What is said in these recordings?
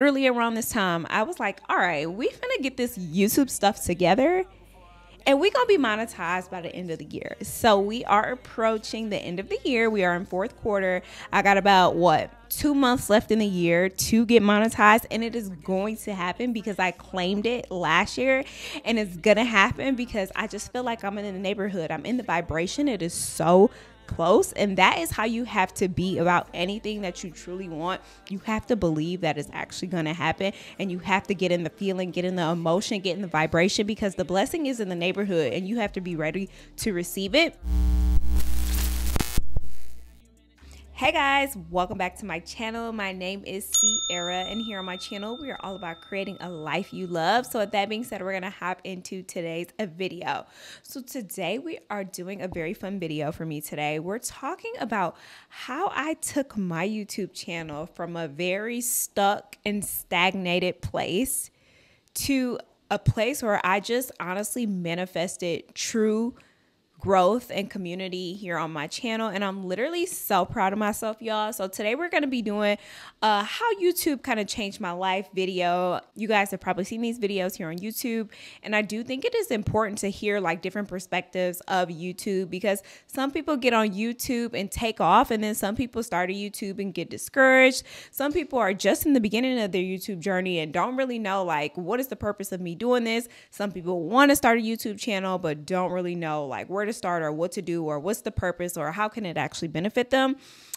Earlier around this time, I was like, all right, we finna get this YouTube stuff together and we're gonna be monetized by the end of the year. So we are approaching the end of the year. We are in fourth quarter. I got about, 2 months left in the year to get monetized, and it is going to happen because I claimed it last year, and it's gonna happen because I just feel like I'm in the neighborhood. I'm in the vibration. It is so close, and that is how you have to be about anything that you truly want. You have to believe that it's actually going to happen, and you have to get in the feeling, get in the emotion, get in the vibration, because the blessing is in the neighborhood and you have to be ready to receive it. Hey guys, welcome back to my channel. My name is Sierra, and here on my channel we are all about creating a life you love. So with that being said, we're gonna hop into today's video. So today we are doing a very fun video for me today. We're talking about how I took my YouTube channel from a very stuck and stagnated place to a place where I just honestly manifested true growth and community here on my channel, and I'm literally so proud of myself, y'all. So today we're going to be doing how YouTube kind of changed my life video. You guys have probably seen these videos here on YouTube, and I do think it is important to hear like different perspectives of YouTube, because some people get on YouTube and take off, and then some people start a YouTube and get discouraged. Some people are just in the beginning of their YouTube journey and don't really know like what is the purpose of me doing this. Some people want to start a YouTube channel but don't really know like where to start or what to do or what's the purpose or how can it actually benefit them.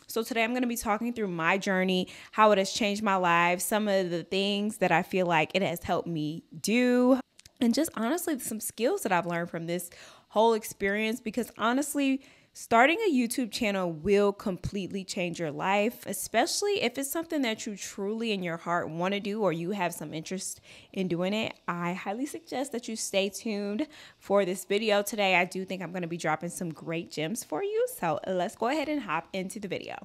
So today I'm going to be talking through my journey, how it has changed my life, some of the things that I feel like it has helped me do, and just honestly some skills that I've learned from this whole experience, because honestly starting a YouTube channel will completely change your life, especially if it's something that you truly in your heart want to do or you have some interest in doing it. I highly suggest that you stay tuned for this video today. I do think I'm going to be dropping some great gems for you. So let's go ahead and hop into the video.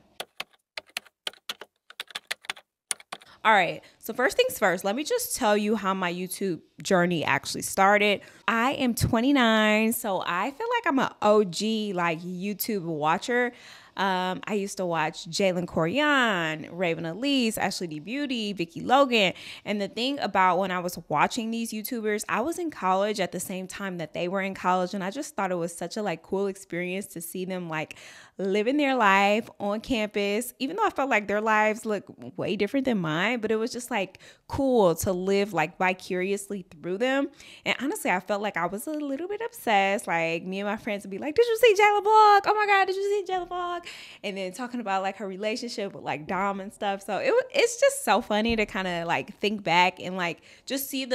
All right, so first things first, let me just tell you how my YouTube journey actually started. I am 29, so I feel like I'm an OG like YouTube watcher. I used to watch Jalen Corian, Raven Elise, Ashley D. Beauty, Vicki Logan. And the thing about when I was watching these YouTubers, I was in college at the same time that they were in college, and I just thought it was such a like cool experience to see them like living their life on campus, even though I felt like their lives look way different than mine, but it was just like cool to live like vicariously through them. And honestly, I felt like I was a little bit obsessed. Like me and my friends would be like, did you see Jayla Vlog? Oh my God, did you see Jayla Vlog? And then talking about like her relationship with like Dom and stuff. So it's just so funny to kind of like think back and like just see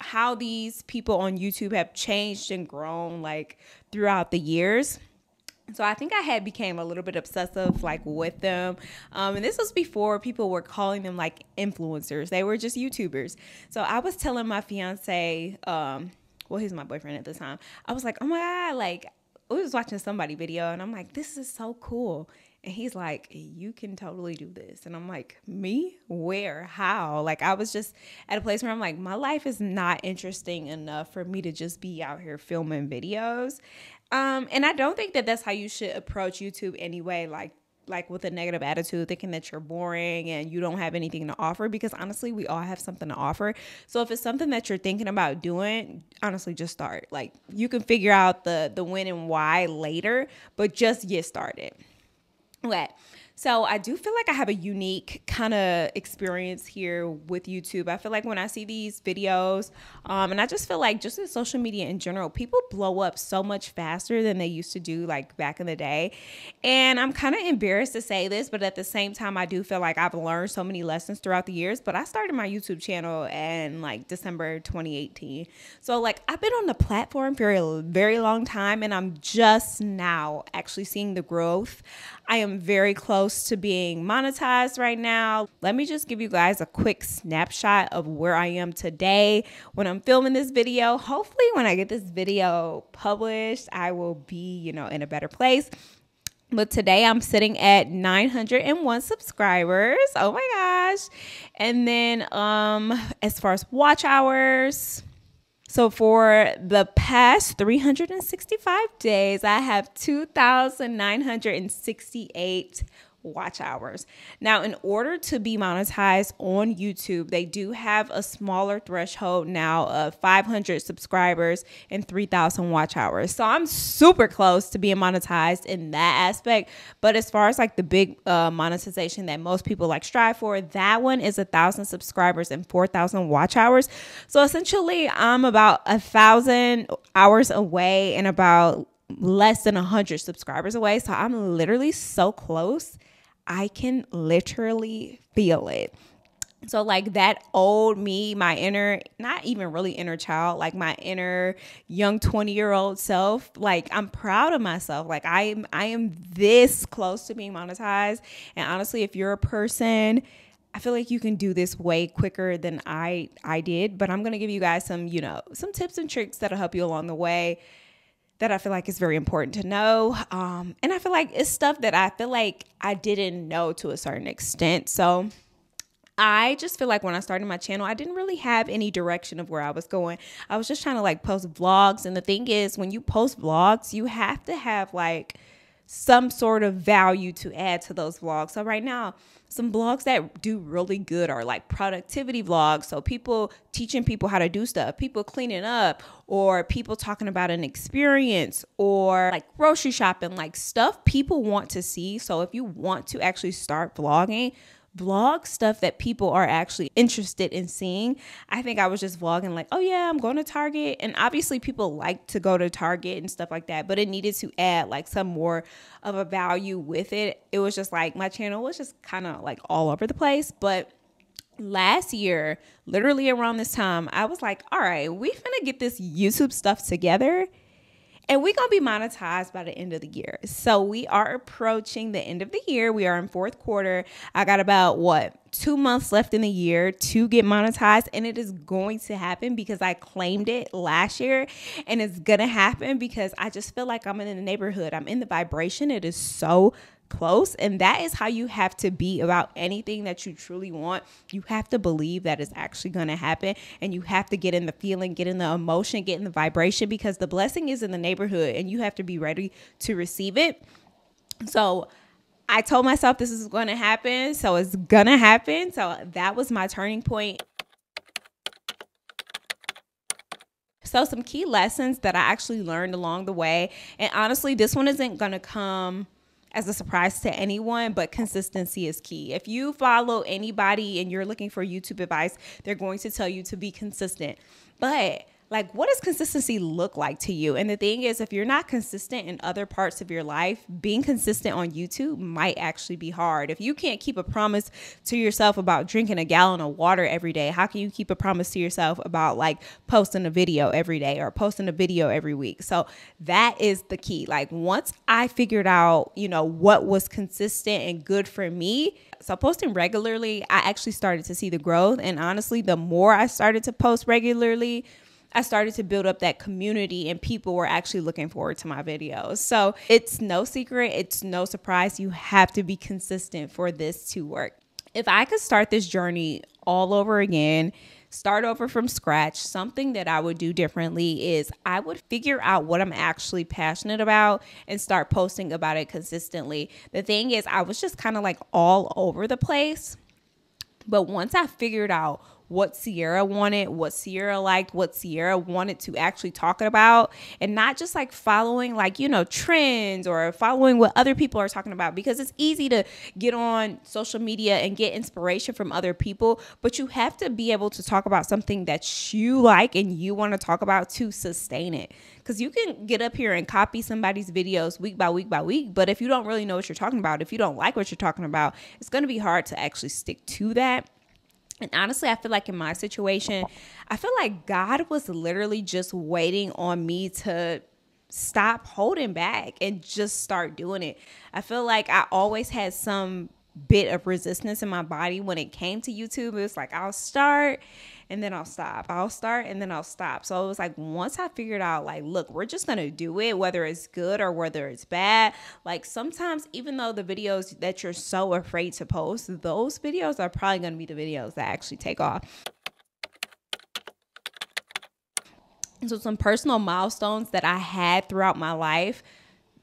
how these people on YouTube have changed and grown like throughout the years. So I think I had became a little bit obsessive like with them. And this was before people were calling them like influencers. They were just YouTubers. So I was telling my fiance, well, he's my boyfriend at the time. I was like, oh my God, like we was watching somebody video and I'm like, this is so cool. And he's like, you can totally do this. And I'm like, me? Where? How? Like I was just at a place where I'm like, my life is not interesting enough for me to just be out here filming videos. And I don't think that that's how you should approach YouTube anyway. Like with a negative attitude, thinking that you're boring and you don't have anything to offer, because honestly, we all have something to offer. So if it's something that you're thinking about doing, honestly, just start. Like you can figure out the when and why later, but just get started. Okay. So I do feel like I have a unique kind of experience here with YouTube. I feel like when I see these videos, and I just feel like just in social media in general, people blow up so much faster than they used to do like back in the day. And I'm kind of embarrassed to say this, but at the same time, I do feel like I've learned so many lessons throughout the years. But I started my YouTube channel in like December 2018. So like I've been on the platform for a very long time, and I'm just now actually seeing the growth. I am very close to being monetized right now. Let me just give you guys a quick snapshot of where I am today when I'm filming this video. Hopefully when I get this video published, I will be, you know, in a better place. But today I'm sitting at 901 subscribers. Oh my gosh. And then as far as watch hours, so for the past 365 days, I have 2,968 watch hours. Now, in order to be monetized on YouTube, they do have a smaller threshold now of 500 subscribers and 3,000 watch hours. So I'm super close to being monetized in that aspect. But as far as like the big monetization that most people like strive for, that one is 1,000 subscribers and 4,000 watch hours. So essentially, I'm about 1,000 hours away and about less than 100 subscribers away. So I'm literally so close. I can literally feel it. So like that old me, my inner, not even really inner child, like my inner young 20-year-old self, like I'm proud of myself. Like I am this close to being monetized. And honestly, if you're a person, I feel like you can do this way quicker than I did, but I'm going to give you guys some, you know, some tips and tricks that'll help you along the way that I feel like is very important to know. And I feel like it's stuff that I feel like I didn't know to a certain extent. So I just feel like when I started my channel, I didn't really have any direction of where I was going. I was just trying to like post vlogs. And the thing is, when you post vlogs, you have to have like some sort of value to add to those vlogs. So right now, some vlogs that do really good are like productivity vlogs. So people teaching people how to do stuff, people cleaning up, or people talking about an experience, or like grocery shopping, like stuff people want to see. So if you want to actually start vlogging, vlog stuff that people are actually interested in seeing. I think I was just vlogging like, oh yeah, I'm going to Target. And obviously people like to go to Target and stuff like that, but it needed to add like some more of a value with it. It was just like my channel was just kind of like all over the place. But last year, literally around this time, I was like, all right, we finna get this YouTube stuff together. And we're going to be monetized by the end of the year. So we are approaching the end of the year. We are in fourth quarter. I got about, 2 months left in the year to get monetized. And it is going to happen because I claimed it last year. And it's going to happen because I just feel like I'm in the neighborhood. I'm in the vibration. It is so close. And that is how you have to be about anything that you truly want. You have to believe that it's actually going to happen. And you have to get in the feeling, get in the emotion, get in the vibration, because the blessing is in the neighborhood and you have to be ready to receive it. So I told myself this is going to happen. So it's going to happen. So that was my turning point. So some key lessons that I actually learned along the way. And honestly, this one isn't going to come as a surprise to anyone, but consistency is key. If you follow anybody and you're looking for YouTube advice, they're going to tell you to be consistent. But like, what does consistency look like to you? And the thing is, if you're not consistent in other parts of your life, being consistent on YouTube might actually be hard. If you can't keep a promise to yourself about drinking a gallon of water every day, how can you keep a promise to yourself about like posting a video every day or posting a video every week? So that is the key. Like once I figured out, you know, what was consistent and good for me, so posting regularly, I actually started to see the growth. And honestly, the more I started to post regularly, I started to build up that community and people were actually looking forward to my videos. So it's no secret. It's no surprise. You have to be consistent for this to work. If I could start this journey all over again, start over from scratch, something that I would do differently is I would figure out what I'm actually passionate about and start posting about it consistently. The thing is, I was just kind of like all over the place. But once I figured out what Sierra wanted, what Sierra liked, what Sierra wanted to actually talk about, and not just like following like, you know, trends or following what other people are talking about, because it's easy to get on social media and get inspiration from other people, but you have to be able to talk about something that you like and you want to talk about to sustain it. Because you can get up here and copy somebody's videos week by week by week, but if you don't really know what you're talking about, if you don't like what you're talking about, it's going to be hard to actually stick to that. And honestly, I feel like in my situation, I feel like God was literally just waiting on me to stop holding back and just start doing it. I feel like I always had some bit of resistance in my body when it came to YouTube. It was like, I'll start and then I'll stop. I'll start and then I'll stop. So it was like, once I figured out like, look, we're just going to do it, whether it's good or whether it's bad. Like sometimes, even though the videos that you're so afraid to post, those videos are probably going to be the videos that actually take off. So some personal milestones that I had throughout my life,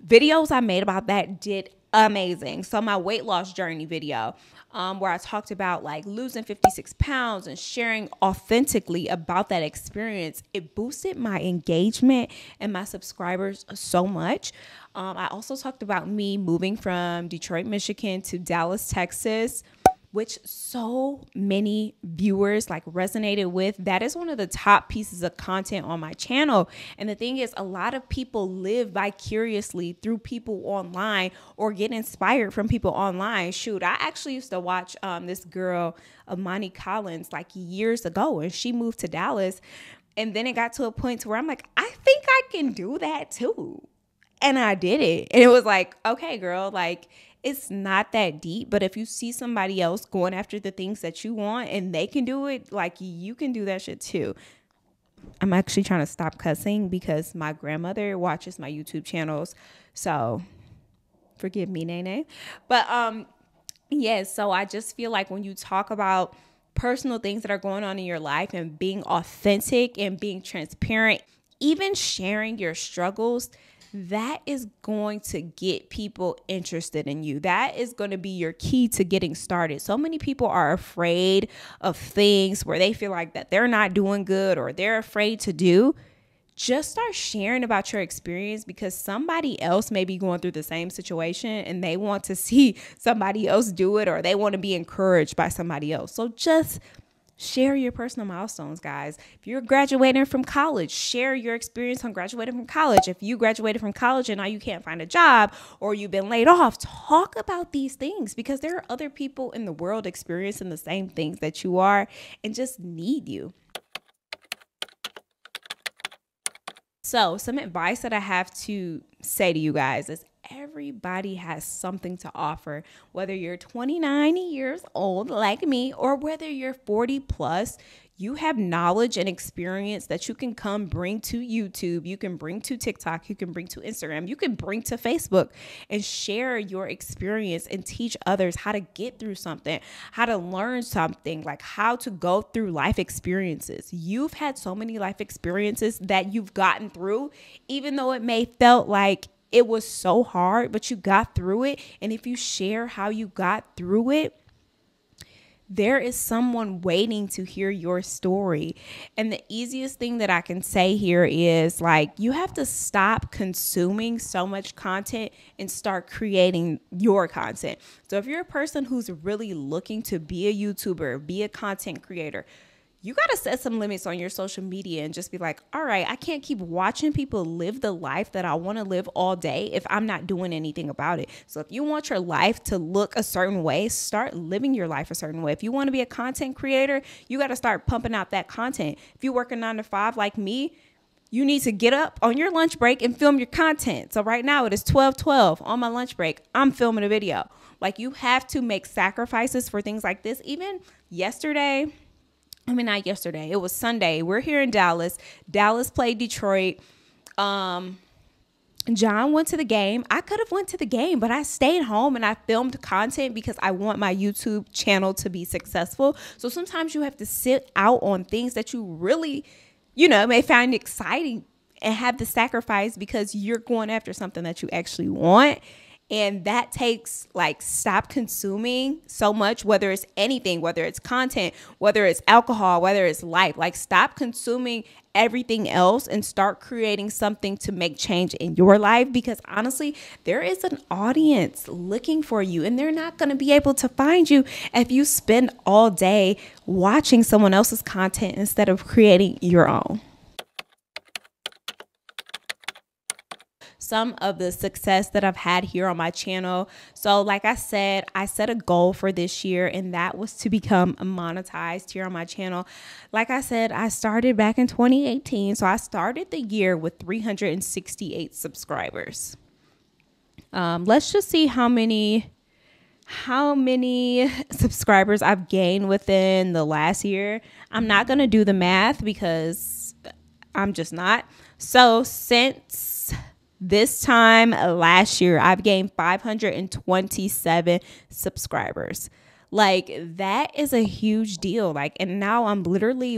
videos I made about that did amazing. So my weight loss journey video, where I talked about like losing 56 pounds and sharing authentically about that experience, it boosted my engagement and my subscribers so much. I also talked about me moving from Detroit, Michigan to Dallas, Texas, which so many viewers like resonated with. That is one of the top pieces of content on my channel. And the thing is, a lot of people live vicariously through people online or get inspired from people online. Shoot, I actually used to watch this girl, Imani Collins, like years ago, and she moved to Dallas. And then it got to a point to where I'm like, I think I can do that too. And I did it. And it was like, okay, girl, like, it's not that deep, but if you see somebody else going after the things that you want and they can do it, like, you can do that shit too. I'm actually trying to stop cussing because my grandmother watches my YouTube channels, so forgive me, Nene. But yeah, so I just feel like when you talk about personal things that are going on in your life and being authentic and being transparent, even sharing your struggles, that is going to get people interested in you. That is going to be your key to getting started. So many people are afraid of things where they feel like that they're not doing good or they're afraid to do. Just start sharing about your experience, because somebody else may be going through the same situation and they want to see somebody else do it, or they want to be encouraged by somebody else. So just share your personal milestones, guys. If you're graduating from college, share your experience on graduating from college. If you graduated from college and now you can't find a job or you've been laid off, talk about these things, because there are other people in the world experiencing the same things that you are and just need you. So some advice that I have to say to you guys is, everybody has something to offer, whether you're 29 years old like me or whether you're 40 plus. You have knowledge and experience that you can come bring to YouTube, you can bring to TikTok, you can bring to Instagram, you can bring to Facebook, and share your experience and teach others how to get through something, how to learn something, like how to go through life experiences. You've had so many life experiences that you've gotten through, even though it may felt like it was so hard, but you got through it. And if you share how you got through it, there is someone waiting to hear your story. And the easiest thing that I can say here is, like, you have to stop consuming so much content and start creating your content. So if you're a person who's really looking to be a YouTuber, be a content creator, you got to set some limits on your social media and just be like, all right, I can't keep watching people live the life that I want to live all day if I'm not doing anything about it. So if you want your life to look a certain way, start living your life a certain way. If you want to be a content creator, you got to start pumping out that content. If you work a 9-to-5 like me, you need to get up on your lunch break and film your content. So right now it is 12:12 on my lunch break. I'm filming a video. Like, you have to make sacrifices for things like this. Even yesterday, I mean, not yesterday, it was Sunday. We're here in Dallas. Dallas played Detroit. John went to the game. I could have went to the game, but I stayed home and I filmed content because I want my YouTube channel to be successful. So sometimes you have to sit out on things that you really, you know, may find exciting and have to sacrifice because you're going after something that you actually want. And that takes, like, stop consuming so much, whether it's anything, whether it's content, whether it's alcohol, whether it's life. Like, stop consuming everything else and start creating something to make change in your life, because honestly, there is an audience looking for you, and they're not going to be able to find you if you spend all day watching someone else's content instead of creating your own. Some of the success that I've had here on my channel. So like I said, I set a goal for this year, and that was to become monetized here on my channel. Like I said, I started back in 2018. So I started the year with 368 subscribers. Let's just see how many subscribers I've gained within the last year. I'm not going to do the math because I'm just not. So since this time last year, I've gained 527 subscribers. Like, that is a huge deal. Like, and now I'm literally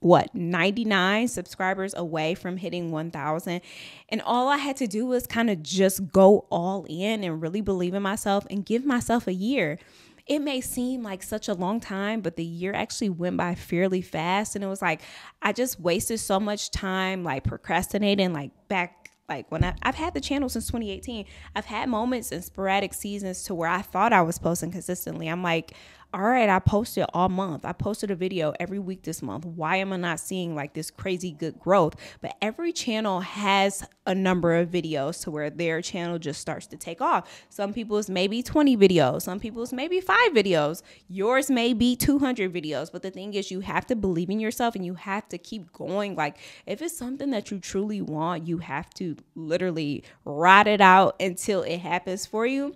what, 99 subscribers away from hitting 1,000. And all I had to do was kind of just go all in and really believe in myself and give myself a year. It may seem like such a long time, but the year actually went by fairly fast. And it was like, I just wasted so much time, like procrastinating, like back, like when I've had the channel since 2018, I've had moments and sporadic seasons to where I thought I was posting consistently. I'm like, all right, I posted all month. I posted a video every week this month. Why am I not seeing like this crazy good growth? But every channel has a number of videos to where their channel just starts to take off. Some people's maybe 20 videos. Some people's maybe 5 videos. Yours may be 200 videos. But the thing is, you have to believe in yourself and you have to keep going. Like if it's something that you truly want, you have to literally ride it out until it happens for you.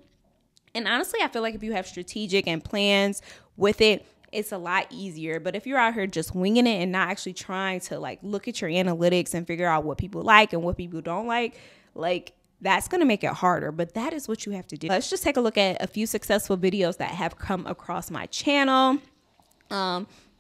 And honestly, I feel like if you have strategic and plans with it, it's a lot easier. But if you're out here just winging it and not actually trying to like look at your analytics and figure out what people like and what people don't like that's going to make it harder. But that is what you have to do. Let's just take a look at a few successful videos that have come across my channel.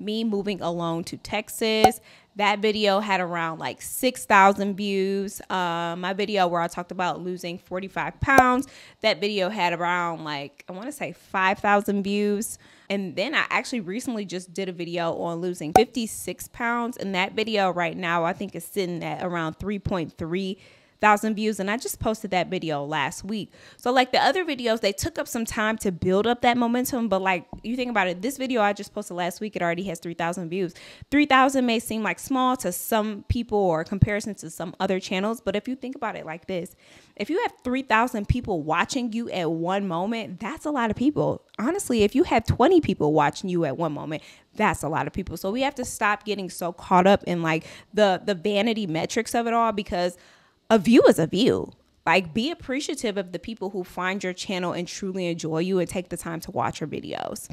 Me moving alone to Texas. That video had around like 6,000 views. My video where I talked about losing 45 pounds, that video had around like, I want to say 5,000 views. And then I actually recently just did a video on losing 56 pounds. And that video right now, I think is sitting at around 3.3 thousand views, and I just posted that video last week. So like the other videos, they took up some time to build up that momentum, but like you think about it, this video I just posted last week, it already has 3,000 views. 3,000 may seem like small to some people or comparison to some other channels, but if you think about it like this, if you have 3,000 people watching you at one moment, that's a lot of people. Honestly, if you have 20 people watching you at one moment, that's a lot of people. So we have to stop getting so caught up in like the vanity metrics of it all, because a view is a view. Like, be appreciative of the people who find your channel and truly enjoy you and take the time to watch your videos.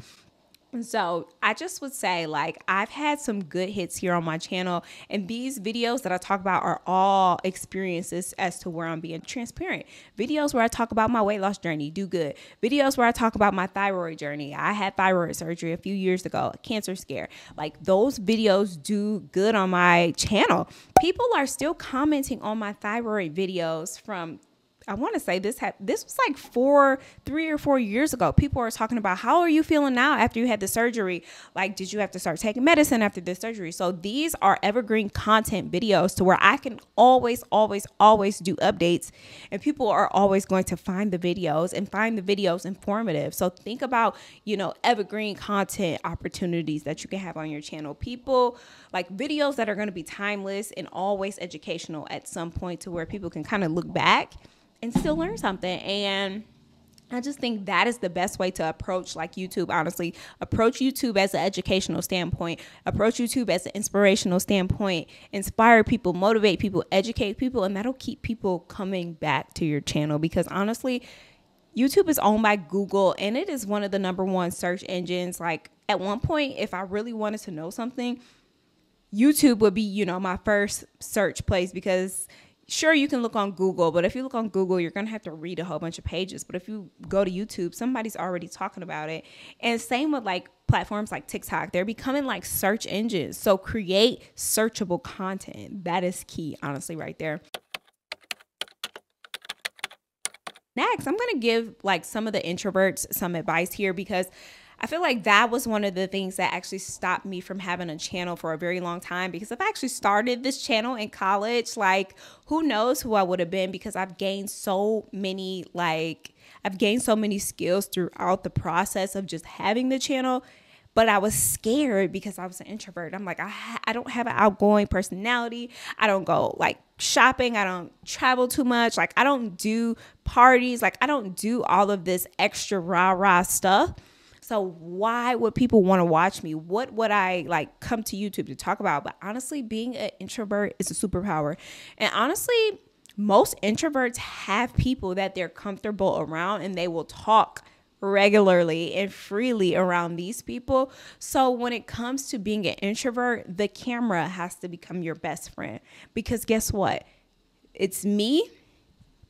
And so I just would say, like, I've had some good hits here on my channel, and these videos that I talk about are all experiences as to where I'm being transparent. Videos where I talk about my weight loss journey, do good. Videos where I talk about my thyroid journey. I had thyroid surgery a few years ago, a cancer scare. Like, those videos do good on my channel. People are still commenting on my thyroid videos from, I want to say this was like 3 or 4 years ago. People are talking about, how are you feeling now after you had the surgery? Like, did you have to start taking medicine after the surgery? So these are evergreen content videos to where I can always, always, always do updates, and people are always going to find the videos informative. So think about, you know, evergreen content opportunities that you can have on your channel. People like videos that are going to be timeless and always educational at some point to where people can kind of look back and still learn something. And I just think that is the best way to approach like YouTube, honestly. Approach YouTube as an educational standpoint. Approach YouTube as an inspirational standpoint. Inspire people, motivate people, educate people, and that'll keep people coming back to your channel, because honestly, YouTube is owned by Google, and it is one of the #1 search engines. Like, at one point, if I really wanted to know something, YouTube would be, you know, my first search place, because sure, you can look on Google, but if you look on Google, you're going to have to read a whole bunch of pages. But if you go to YouTube, somebody's already talking about it. And same with like platforms like TikTok. They're becoming like search engines. So create searchable content. That is key, honestly, right there. Next, I'm going to give like some of the introverts some advice here, because I feel like that was one of the things that actually stopped me from having a channel for a very long time. Because if I actually started this channel in college, like, who knows who I would have been, because I've gained so many, like, I've gained so many skills throughout the process of just having the channel. But I was scared because I was an introvert. I'm like, I don't have an outgoing personality. I don't go like shopping. I don't travel too much. Like, I don't do parties. Like, I don't do all of this extra rah-rah stuff. So why would people want to watch me? What would I like come to YouTube to talk about? But honestly, being an introvert is a superpower. And honestly, most introverts have people that they're comfortable around, and they will talk regularly and freely around these people. So when it comes to being an introvert, the camera has to become your best friend, because guess what? It's me,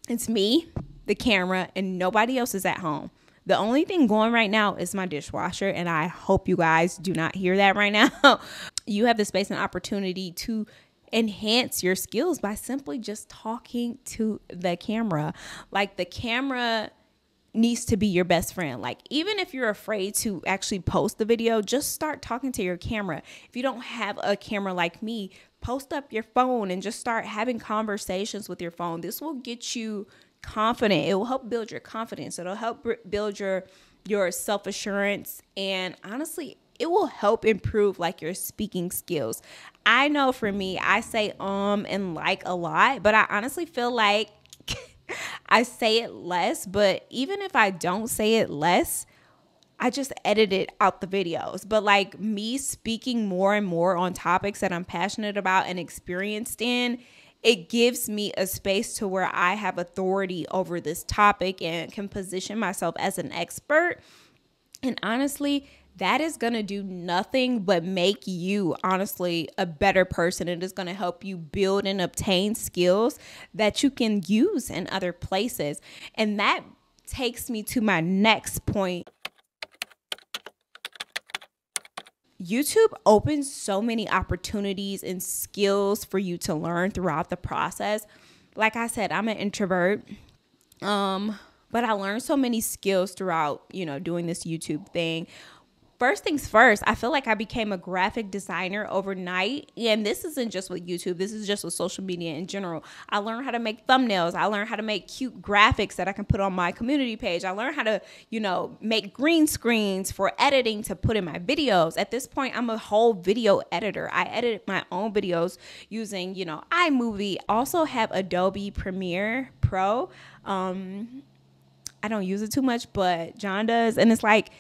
the camera, and nobody else is at home. The only thing going right now is my dishwasher, and I hope you guys do not hear that right now. you have the space and opportunity to enhance your skills by simply just talking to the camera. Like, the camera needs to be your best friend. Like, even if you're afraid to actually post the video, just start talking to your camera. If you don't have a camera like me, post up your phone and just start having conversations with your phone. This will get you confident. It will help build your confidence. It'll help build your self-assurance, and honestly, it will help improve like your speaking skills. I know for me, I say and like a lot, but I honestly feel like I say it less. But even if I don't say it less, I just edit it out the videos. But like, me speaking more and more on topics that I'm passionate about and experienced in, it gives me a space to where I have authority over this topic and can position myself as an expert. And honestly, that is going to do nothing but make you, honestly, a better person. It is going to help you build and obtain skills that you can use in other places. And that takes me to my next point. YouTube opens so many opportunities and skills for you to learn throughout the process. Like I said, I'm an introvert. But I learned so many skills throughout, doing this YouTube thing. First things first, I feel like I became a graphic designer overnight. And this isn't just with YouTube. This is just with social media in general. I learned how to make thumbnails. I learned how to make cute graphics that I can put on my community page. I learned how to, make green screens for editing to put in my videos. At this point, I'm a whole video editor. I edit my own videos using, iMovie. Also have Adobe Premiere Pro. I don't use it too much, but John does. And it's like,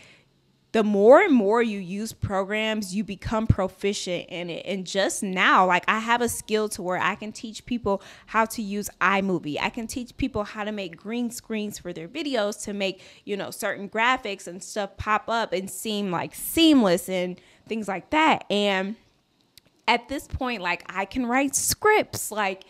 the more and more you use programs, you become proficient in it. And just now, like, I have a skill to where I can teach people how to use iMovie. I can teach people how to make green screens for their videos to make, certain graphics and stuff pop up and seem like seamless and things like that. And at this point, like, I can write scripts. Like,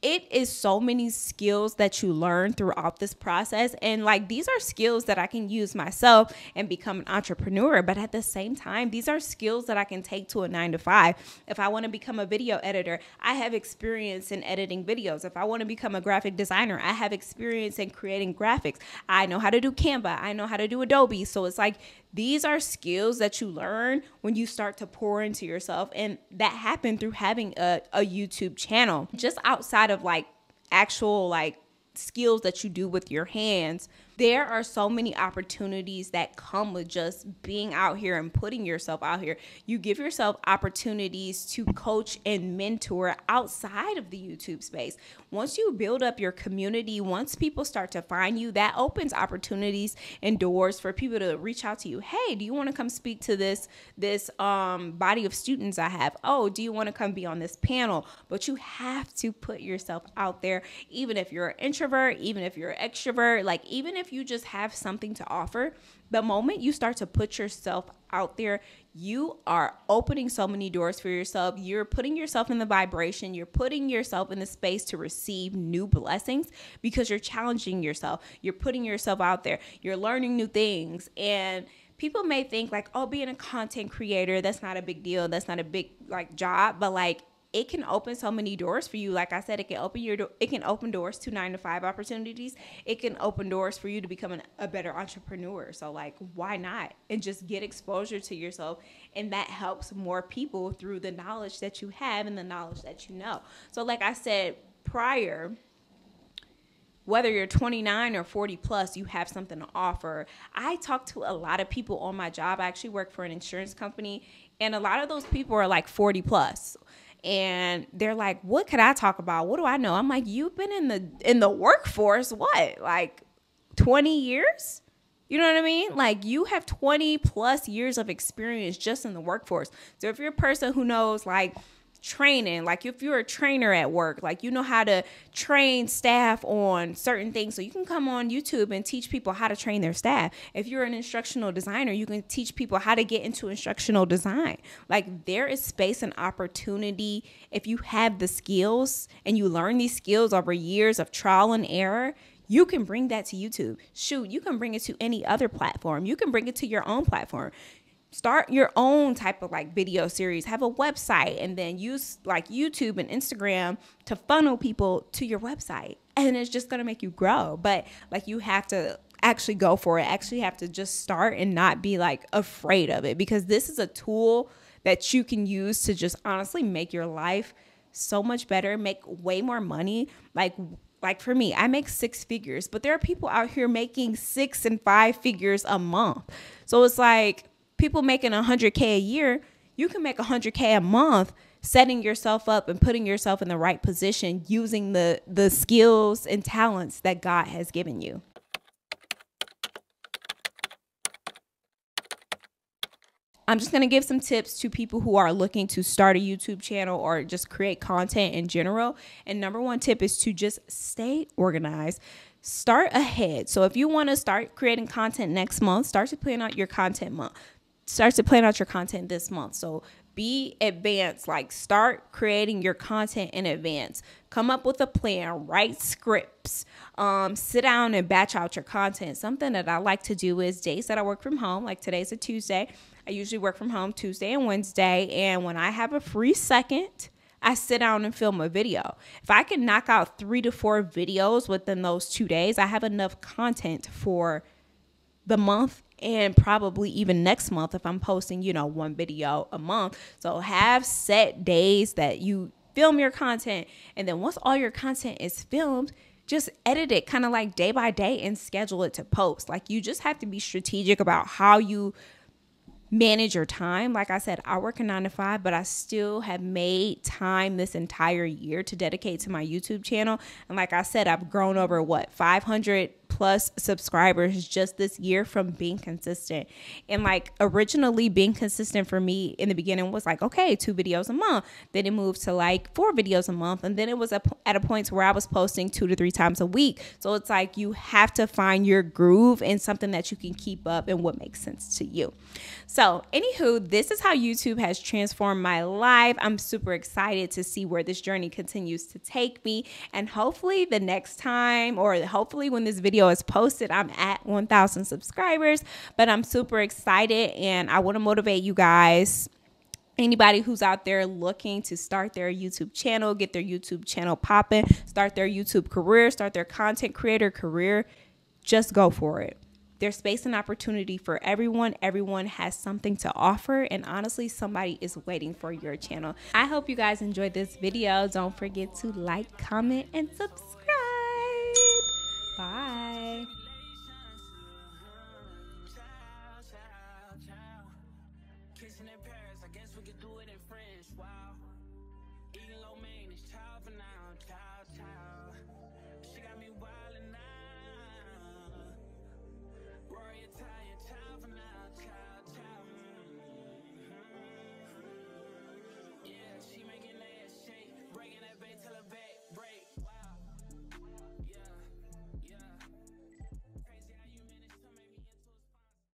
it is so many skills that you learn throughout this process. And like, these are skills that I can use myself and become an entrepreneur. But at the same time, these are skills that I can take to a 9-to-5. If I want to become a video editor, I have experience in editing videos. If I want to become a graphic designer, I have experience in creating graphics. I know how to do Canva. I know how to do Adobe. So it's like, these are skills that you learn when you start to pour into yourself. And that happened through having a YouTube channel. Just outside of like actual like skills that you do with your hands, there are so many opportunities that come with just being out here and putting yourself out here. You give yourself opportunities to coach and mentor outside of the YouTube space. Once you build up your community, once people start to find you, that opens opportunities and doors for people to reach out to you. Hey, do you want to come speak to this body of students I have? Oh, do you want to come be on this panel? But you have to put yourself out there, even if you're an introvert, even if you're an extrovert, like even if you just have something to offer. The moment you start to put yourself out there, you are opening so many doors for yourself. You're putting yourself in the vibration. You're putting yourself in the space to receive new blessings because you're challenging yourself. You're putting yourself out there. You're learning new things. And people may think like, oh, being a content creator, that's not a big deal. That's not a big like job. But like, it can open so many doors for you. Like I said, it can open doors to 9-to-5 opportunities. It can open doors for you to become a better entrepreneur. So like, why not? And just get exposure to yourself. And that helps more people through the knowledge that you have and the knowledge that you know. So like I said prior, whether you're 29 or 40 plus, you have something to offer. I talk to a lot of people on my job. I actually work for an insurance company, and a lot of those people are like 40 plus. And they're like, what could I talk about? What do I know? I'm like, you've been in the workforce, what, like 20 years? You know what I mean? Like, you have 20 plus years of experience just in the workforce. So if you're a person who knows like training, like if you're a trainer at work, like you know how to train staff on certain things. So you can come on YouTube and teach people how to train their staff. If you're an instructional designer, you can teach people how to get into instructional design. Like, there is space and opportunity. If you have the skills and you learn these skills over years of trial and error, you can bring that to YouTube. Shoot, you can bring it to any other platform. You can bring it to your own platform. Start your own type of like video series, have a website, and then use like YouTube and Instagram to funnel people to your website. And it's just going to make you grow. But like, you have to actually go for it, actually have to just start and not be like afraid of it, because this is a tool that you can use to just honestly make your life so much better, make way more money. Like for me, I make 6 figures, but there are people out here making 6 and 5 figures a month. So it's like, people making 100K a year, you can make 100K a month, setting yourself up and putting yourself in the right position, using the skills and talents that God has given you. I'm just going to give some tips to people who are looking to start a YouTube channel or just create content in general. And #1 tip is to just stay organized. Start ahead. So if you want to start creating content next month, start to plan out your content month. Start to plan out your content this month. So be advanced, like start creating your content in advance. Come up with a plan, write scripts, sit down and batch out your content. Something that I like to do is days that I work from home, like today's a Tuesday. I usually work from home Tuesday and Wednesday. And when I have a free second, I sit down and film a video. If I can knock out 3 to 4 videos within those 2 days, I have enough content for the month and probably even next month if I'm posting, you know, 1 video a month. So have set days that you film your content. And then once all your content is filmed, just edit it kind of like day by day and schedule it to post. Like, you just have to be strategic about how you manage your time. Like I said, I work a 9 to 5, but I still have made time this entire year to dedicate to my YouTube channel. And like I said, I've grown over what, 500+ subscribers just this year from being consistent. And like, originally being consistent for me in the beginning was like, okay, 2 videos a month. Then it moved to like 4 videos a month. And then it was at a point where I was posting 2 to 3 times a week. So it's like, you have to find your groove and something that you can keep up and what makes sense to you. So anywho, this is how YouTube has transformed my life. I'm super excited to see where this journey continues to take me. And hopefully the next time, or hopefully when this video is posted, I'm at 1,000 subscribers, but I'm super excited and I want to motivate you guys. Anybody who's out there looking to start their YouTube channel, get their YouTube channel popping, start their YouTube career, start their content creator career, just go for it. There's space and opportunity for everyone. Everyone has something to offer, and honestly, somebody is waiting for your channel. I hope you guys enjoyed this video. Don't forget to like, comment, and subscribe. Bye. I guess we could do it in French, wow. Eating lo mein is child for now, child.